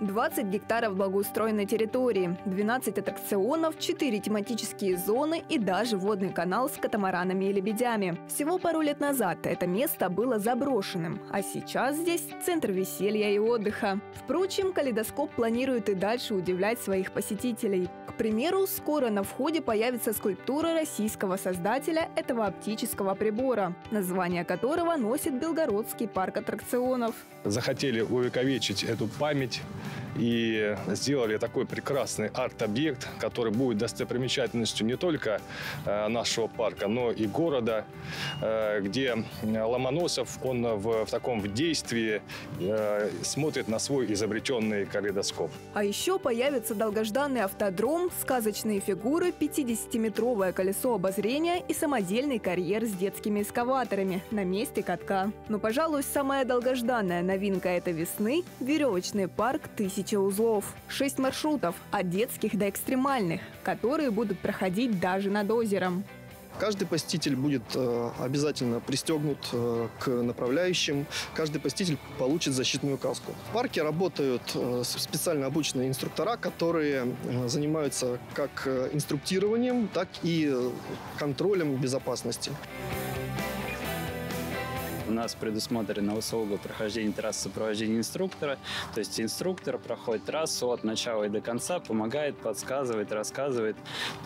20 гектаров благоустроенной территории, 12 аттракционов, 4 тематические зоны и даже водный канал с катамаранами и лебедями. Всего пару лет назад это место было заброшенным, а сейчас здесь центр веселья и отдыха. Впрочем, «Калейдоскоп» планирует и дальше удивлять своих посетителей. К примеру, скоро на входе появится скульптура российского создателя этого оптического прибора, название которого носит Белгородский парк аттракционов. Захотели увековечить эту память и сделали такой прекрасный арт-объект, который будет достопримечательностью не только нашего парка, но и города, где Ломоносов, он в таком действии смотрит на свой изобретенный калейдоскоп. А еще появится долгожданный автодром, сказочные фигуры, 50-метровое колесо обозрения и самодельный карьер с детскими экскаваторами на месте катка. Но, пожалуй, самая долгожданная новинка этой весны – веревочный парк «Тысяча узлов». 6 маршрутов, от детских до экстремальных, которые будут проходить даже над озером. Каждый посетитель будет обязательно пристегнут к направляющим, каждый посетитель получит защитную каску. В парке работают специально обученные инструктора, которые занимаются как инструктированием, так и контролем безопасности. У нас предусмотрена услуга прохождения трассы сопровождения инструктора. То есть инструктор проходит трассу от начала и до конца, помогает, подсказывает, рассказывает.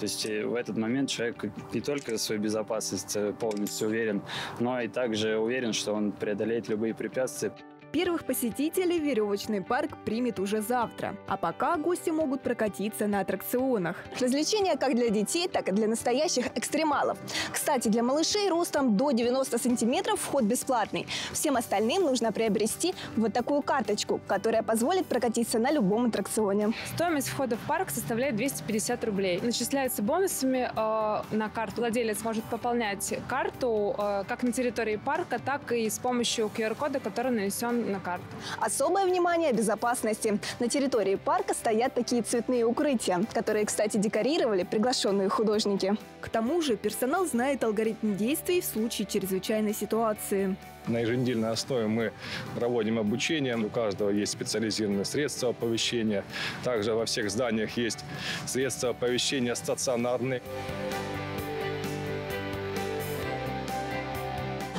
То есть в этот момент человек не только в свою безопасность полностью уверен, но и также уверен, что он преодолеет любые препятствия. Первых посетителей веревочный парк примет уже завтра. А пока гости могут прокатиться на аттракционах. Развлечения как для детей, так и для настоящих экстремалов. Кстати, для малышей ростом до 90 сантиметров вход бесплатный. Всем остальным нужно приобрести вот такую карточку, которая позволит прокатиться на любом аттракционе. Стоимость входа в парк составляет 250 рублей. Начисляются бонусами на карту. Владелец может пополнять карту как на территории парка, так и с помощью QR-кода, который нанесен на карту. Особое внимание безопасности. На территории парка стоят такие цветные укрытия, которые, кстати, декорировали приглашенные художники. К тому же персонал знает алгоритм действий в случае чрезвычайной ситуации. На еженедельной основе мы проводим обучение. У каждого есть специализированные средства оповещения. Также во всех зданиях есть средства оповещения стационарные.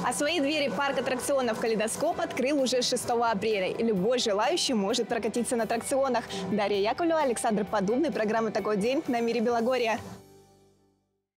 А свои двери парк аттракционов «Калейдоскоп» открыл уже 6 апреля. И любой желающий может прокатиться на аттракционах. Дарья Яковлева, Александр Подобный. Программа «Такой день» на Мире Белогорья.